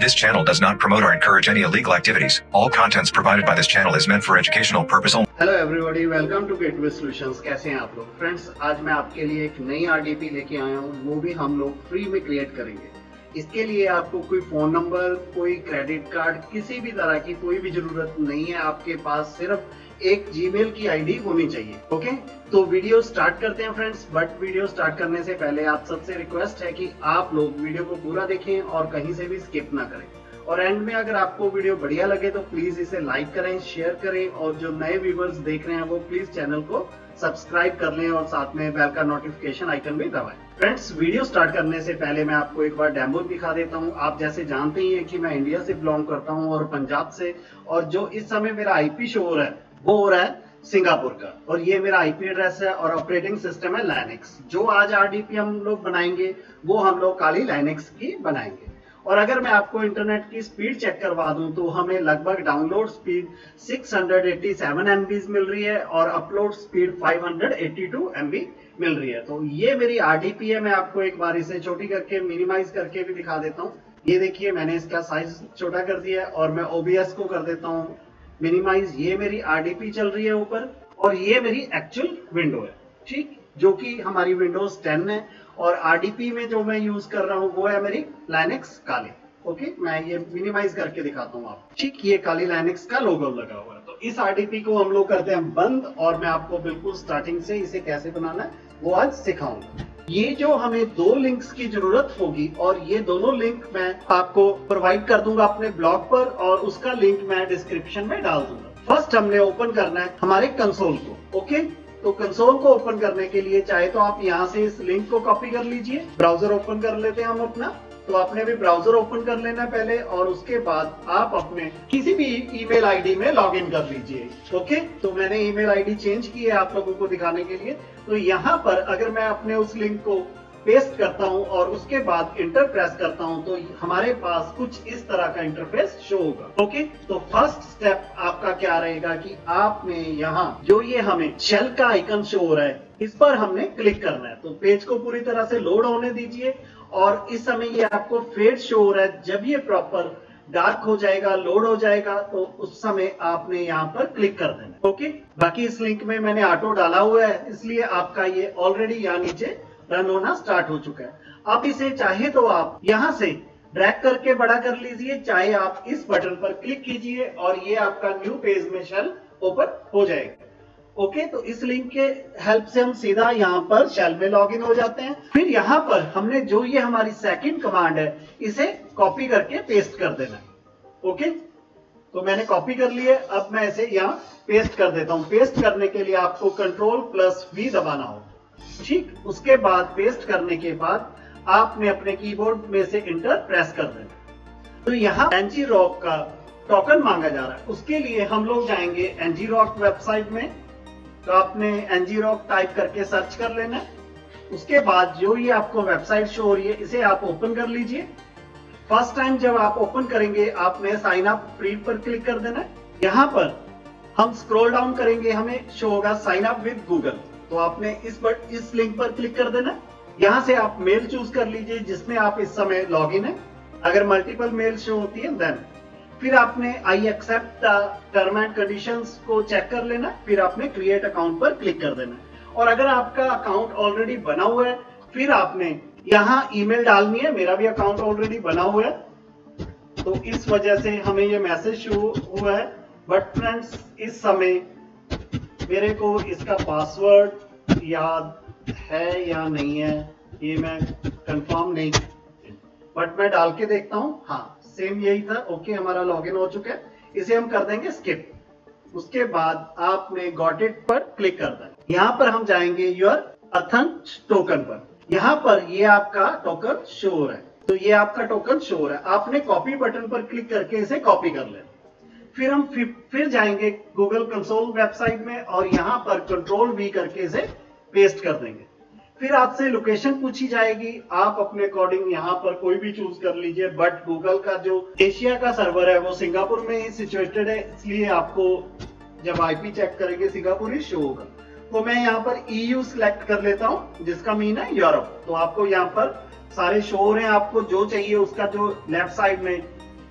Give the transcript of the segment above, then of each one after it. This channel does not promote or encourage any illegal activities. All contents provided by this channel is meant for educational purpose only. Hello everybody, welcome to gateway solutions. कैसे हैं आप लोग friends? आज मैं आपके लिए एक नई RDP लेके आया हूँ, वो भी हम लोग फ्री में क्रिएट करेंगे। इसके लिए आपको कोई फोन नंबर, कोई क्रेडिट कार्ड, किसी भी तरह की कोई भी जरूरत नहीं है। आपके पास सिर्फ एक जीमेल की आईडी होनी चाहिए। ओके, तो वीडियो स्टार्ट करते हैं फ्रेंड्स। बट वीडियो स्टार्ट करने से पहले आप सबसे रिक्वेस्ट है कि आप लोग वीडियो को पूरा देखें और कहीं से भी स्किप ना करें। और एंड में अगर आपको वीडियो बढ़िया लगे तो प्लीज इसे लाइक करें, शेयर करें, और जो नए व्यूवर्स देख रहे हैं वो प्लीज चैनल को सब्सक्राइब कर लें और साथ में बेल का नोटिफिकेशन आइकन भी दबाएं। फ्रेंड्स, वीडियो स्टार्ट करने से पहले मैं आपको एक बार डेमो दिखा देता हूं। आप जैसे जानते ही हैं कि मैं इंडिया से बिलोंग करता हूँ और पंजाब से, और जो इस समय मेरा IP शो हो रहा है वो हो रहा है सिंगापुर का, और ये मेरा IP एड्रेस है और ऑपरेटिंग सिस्टम है लिनक्स। जो आज RDP हम लोग बनाएंगे वो हम लोग काली लिनक्स की बनाएंगे। और अगर मैं आपको इंटरनेट की स्पीड चेक करवा दूं तो हमें लगभग डाउनलोड स्पीड 687 MB मिल रही है और अपलोड स्पीड 582 MB मिल रही है। तो ये मेरी RDP है। मैं आपको एक बार इसे छोटी करके मिनिमाइज करके भी दिखा देता हूँ। ये देखिए, मैंने इसका साइज छोटा कर दिया है और मैं OBS को कर देता हूँ मिनिमाइज। ये मेरी RDP चल रही है ऊपर, और ये मेरी एक्चुअल विंडो है, ठीक, जो कि हमारी Windows 10 है। और RDP में जो मैं यूज कर रहा हूँ वो है मेरी लिनक्स काली। ओके, मैं ये मिनिमाइज करके दिखाता हूँ आप, ठीक। ये काली लिनक्स का लोगो लगा हुआ है। तो इस RDP को हम लोग करते हैं बंद, और मैं आपको बिल्कुल स्टार्टिंग से इसे कैसे बनाना है वो आज सिखाऊंगा। ये जो हमें दो लिंक्स की जरूरत होगी, और ये दोनों लिंक मैं आपको प्रोवाइड कर दूंगा अपने ब्लॉग पर, और उसका लिंक मैं डिस्क्रिप्शन में डाल दूंगा। फर्स्ट हमने ओपन करना है हमारे कंसोल को। ओके, तो कंसोल को ओपन करने के लिए चाहे तो आप यहाँ से इस लिंक को कॉपी कर लीजिए। ब्राउजर ओपन कर लेते हैं हम अपना। तो आपने भी ब्राउजर ओपन कर लेना पहले, और उसके बाद आप अपने किसी भी ईमेल आईडी में लॉगिन कर लीजिए। ओके, तो मैंने ईमेल आईडी चेंज की है आप लोगों को दिखाने के लिए। तो यहाँ पर अगर मैं अपने उस लिंक को पेस्ट करता हूँ और उसके बाद इंटर प्रेस करता हूँ तो हमारे पास कुछ इस तरह का इंटरफेस शो होगा। ओके, तो फर्स्ट स्टेप आपका क्या रहेगा कि आपने यहाँ जो ये हमें शेल का आइकन शो हो रहा है इस पर हमने क्लिक करना है। तो पेज को पूरी तरह से लोड होने दीजिए, और इस समय ये आपको फेड शो हो रहा है। जब ये प्रॉपर डार्क हो जाएगा, लोड हो जाएगा, तो उस समय आपने यहाँ पर क्लिक कर देना। ओके, बाकी इस लिंक में मैंने ऑटो डाला हुआ है इसलिए आपका ये ऑलरेडी यहाँ नीचे रन होना स्टार्ट हो चुका है। आप इसे चाहे तो आप यहाँ से ड्रैग करके बड़ा कर लीजिए, चाहे आप इस बटन पर क्लिक कीजिए और ये आपका न्यू पेज में शेल ओपन हो जाएगा। ओके, तो इस लिंक के हेल्प से हम सीधा यहाँ पर शेल में लॉगिन हो जाते हैं। फिर यहाँ पर हमने जो ये हमारी सेकंड कमांड है इसे कॉपी करके पेस्ट कर देना। ओके, तो मैंने कॉपी कर लिया, अब मैं इसे यहाँ पेस्ट कर देता हूँ। पेस्ट करने के लिए आपको Ctrl+V दबाना होगा, ठीक। उसके बाद पेस्ट करने के बाद आपने अपने कीबोर्ड में से इंटर प्रेस कर देना। तो यहाँ ngrok का टोकन मांगा जा रहा है, उसके लिए हम लोग जाएंगे ngrok वेबसाइट में। तो आपने ngrok टाइप करके सर्च कर लेना। उसके बाद जो ये आपको वेबसाइट शो हो रही है इसे आप ओपन कर लीजिए। फर्स्ट टाइम जब आप ओपन करेंगे आपने साइन अप फ्री पर क्लिक कर देना। यहाँ पर हम स्क्रॉल डाउन करेंगे, हमें शो होगा साइन अप विद गूगल। तो आपने इस लिंक पर क्लिक कर देना। यहाँ से आप मेल चूज कर लीजिए जिसमें आप इस समय लॉगिन है। अगर मल्टीपल मेल शो होती है देन फिर आपने I accept term and conditions को चेक कर लेना। फिर आपने क्रिएट अकाउंट पर क्लिक कर देना। और अगर आपका अकाउंट ऑलरेडी बना हुआ है फिर आपने यहाँ ईमेल डालनी है। मेरा भी अकाउंट ऑलरेडी बना हुआ है तो इस वजह से हमें ये मैसेज शो हुआ है। बट फ्रेंड्स, इस समय मेरे को इसका पासवर्ड याद है या नहीं है ये मैं कंफर्म नहीं, बट मैं डाल के देखता हूँ। हाँ, सेम यही था। ओके, हमारा लॉगिन हो चुका है, इसे हम कर देंगे स्किप। उसके बाद आपने गॉट इट पर क्लिक कर दें। यहाँ पर हम जाएंगे योर अथंट टोकन पर। यहाँ पर ये आपका टोकन शो हो रहा है। तो ये आपका टोकन शो हो रहा है, आपने कॉपी बटन पर क्लिक करके इसे कॉपी कर लें। फिर हम फिर जाएंगे गूगल कंसोल वेबसाइट में और यहाँ पर Ctrl+V करके इसे पेस्ट कर देंगे। फिर आपसे लोकेशन पूछी जाएगी, आप अपने अकॉर्डिंग यहाँ पर कोई भी चूज कर लीजिए। बट गूगल का जो एशिया का सर्वर है वो सिंगापुर में ही सिचुएटेड है, इसलिए आपको जब IP चेक करेंगे सिंगापुर ही शो होगा। तो मैं यहाँ पर EU सिलेक्ट कर लेता हूँ जिसका मीन है यूरोप। तो आपको यहाँ पर सारे शो हो रहे हैं, आपको जो चाहिए उसका जो लेफ्ट साइड में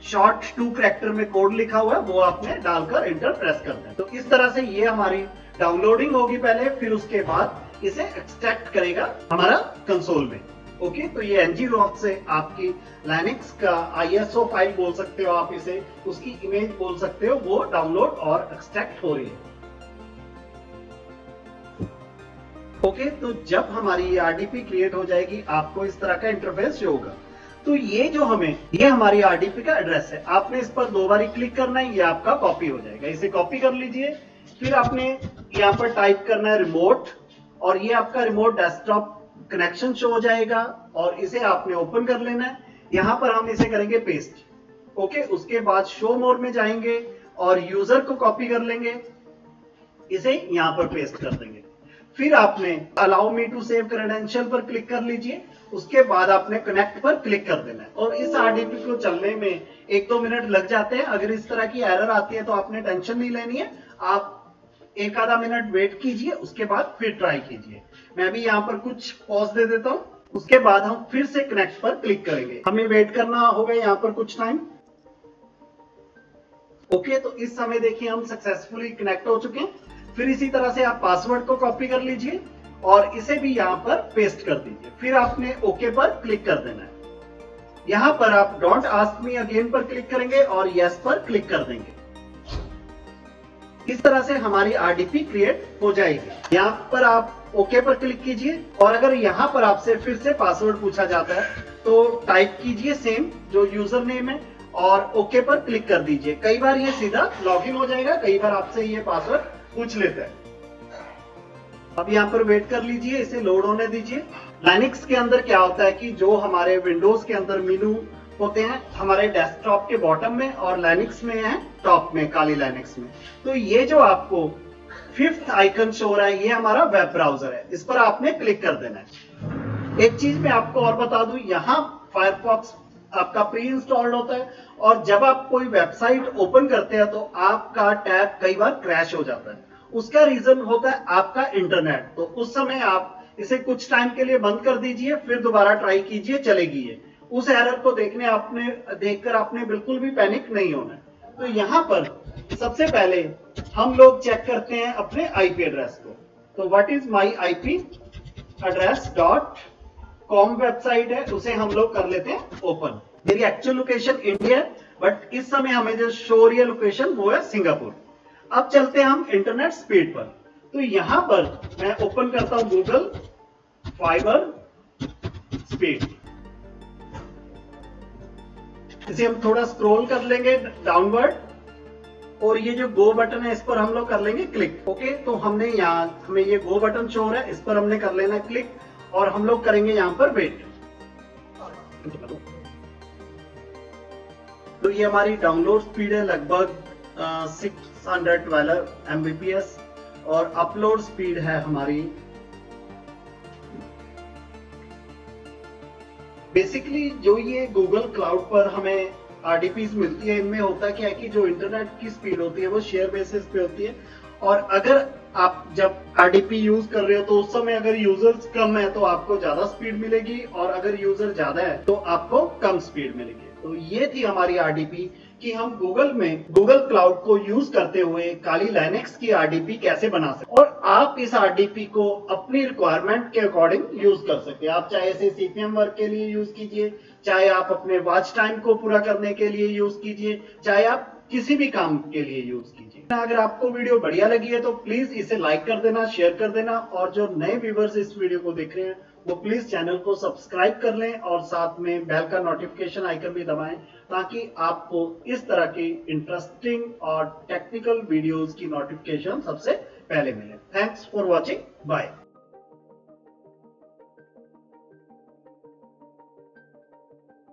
शॉर्ट 2 कैरेक्टर में कोड लिखा हुआ है वो आपने डालकर इंटर प्रेस कर दें। तो इस तरह से ये हमारी डाउनलोडिंग होगी पहले, फिर उसके बाद इसे एक्सट्रैक्ट करेगा हमारा कंसोल में। ओके, तो ये ngrok से आपकी लिनक्स का ISO फाइल बोल सकते हो आप इसे, उसकी इमेज बोल सकते हो, वो डाउनलोड और एक्सट्रैक्ट हो रही है। ओके, तो जब हमारी RDP क्रिएट हो जाएगी आपको इस तरह का इंटरफेस शो होगा। तो ये हमारी RDP का एड्रेस है। आपने इस पर 2 बारी क्लिक करना है, ये आपका कॉपी हो जाएगा। इसे कॉपी कर लीजिए, फिर आपने यहाँ पर टाइप करना है रिमोट, और ये आपका रिमोट डेस्कटॉप कनेक्शन शो हो जाएगा और इसे आपने ओपन कर लेना है। यहाँ पर हम इसे करेंगे पेस्ट। ओके, उसके बाद शो मोर में जाएंगे और यूजर को कॉपी कर लेंगे, इसे यहाँ पर पेस्ट कर देंगे। फिर आपने allow me to save credential पर क्लिक कर लीजिए, उसके बाद आपने कनेक्ट पर क्लिक कर देना है। और इस RDP को चलने में 1-2 मिनट लग जाते हैं। अगर इस तरह की एरर आती है तो आपने टेंशन नहीं लेनी है, आप 1-आधा मिनट वेट कीजिए, उसके बाद फिर ट्राई कीजिए। मैं भी यहाँ पर कुछ पॉज दे देता हूँ, उसके बाद हम फिर से कनेक्ट पर क्लिक करेंगे। हमें वेट करना होगा यहाँ पर कुछ टाइम। ओके, तो इस समय देखिए हम सक्सेसफुली कनेक्ट हो चुके हैं। फिर इसी तरह से आप पासवर्ड को कॉपी कर लीजिए और इसे भी यहाँ पर पेस्ट कर दीजिए। फिर आपने ओके पर क्लिक कर देना है। यहाँ पर आप डोंट आस्क मी अगेन पर क्लिक करेंगे और यस पर क्लिक कर देंगे। इस तरह से हमारी RDP क्रिएट हो जाएगी। यहाँ पर आप ओके पर क्लिक कीजिए और अगर यहाँ पर आपसे फिर से पासवर्ड पूछा जाता है तो टाइप कीजिए सेम जो यूजर नेम है और ओके पर क्लिक कर दीजिए। कई बार ये सीधा लॉगिन हो जाएगा, कई बार आपसे ये पासवर्ड पूछ लेता है। अब यहाँ पर वेट कर लीजिए, इसे लोड होने दीजिए। लिनक्स के अंदर क्या होता है कि जो हमारे विंडोज के अंदर मेनू होते हैं हमारे डेस्कटॉप के बॉटम में और लिनक्स में है टॉप में, काली लिनक्स में। तो ये जो आपको 5th आइकन शो हो रहा है ये हमारा वेब ब्राउजर है, इस पर आपने क्लिक कर देना है। एक चीज मैं आपको और बता दूं, यहाँ फायरफॉक्स आपका प्री इंस्टॉल्ड होता है और जब आप कोई वेबसाइट ओपन करते हैं तो आपका टैब कई बार क्रैश हो जाता है। उसका रीजन होता है आपका इंटरनेट। तो उस समय आप इसे कुछ टाइम के लिए बंद कर दीजिए, फिर दोबारा ट्राई कीजिए, चलेगी ये। उस एरर को देखकर आपने बिल्कुल भी पैनिक नहीं होना है। तो यहाँ पर सबसे पहले हम लोग चेक करते हैं अपने IP एड्रेस को। तो what is my IP address.com website है, उसे हम लोग कर लेते हैं ओपन। मेरी एक्चुअल लोकेशन इंडिया है बट इस समय हमें जो शो रही है लोकेशन वो है सिंगापुर। अब चलते हैं हम इंटरनेट स्पीड पर। तो यहाँ पर मैं ओपन करता हूँ गूगल फाइबर स्पीड। इसे हम थोड़ा स्क्रॉल कर लेंगे डाउनवर्ड और ये जो गो बटन है इस पर हम लोग कर लेंगे क्लिक। ओके, तो हमने यहाँ हमें ये गो बटन शो हो रहा है, इस पर हमने कर लेना क्लिक और हम लोग करेंगे यहाँ पर वेट। तो ये हमारी डाउनलोड स्पीड है लगभग 612 Mbps और अपलोड स्पीड है हमारी। बेसिकली जो ये गूगल क्लाउड पर हमें RDPs मिलती है इनमें होता क्या है कि जो इंटरनेट की स्पीड होती है वो शेयर बेसिस पे होती है और अगर आप जब RDP यूज कर रहे हो तो उस समय अगर यूजर्स कम है तो आपको ज्यादा स्पीड मिलेगी और अगर यूजर ज्यादा है तो आपको कम स्पीड मिलेगी। तो ये थी हमारी RDP कि हम गूगल में गूगल क्लाउड को यूज करते हुए काली लिनक्स की RDP कैसे बना सकते और आप इस RDP को अपनी रिक्वायरमेंट के अकॉर्डिंग यूज कर सकते हैं। आप चाहे इसे CPM वर्क के लिए यूज कीजिए, चाहे आप अपने वॉच टाइम को पूरा करने के लिए यूज कीजिए, चाहे आप किसी भी काम के लिए यूज कीजिए। अगर आपको वीडियो बढ़िया लगी है तो प्लीज इसे लाइक कर देना, शेयर कर देना और जो नए व्यूवर्स इस वीडियो को देख रहे हैं वो प्लीज चैनल को सब्सक्राइब कर लें और साथ में बेल का नोटिफिकेशन आइकन भी दबाएं ताकि आपको इस तरह की इंटरेस्टिंग और टेक्निकल वीडियोस की नोटिफिकेशन सबसे पहले मिले। Thanks for watching, bye.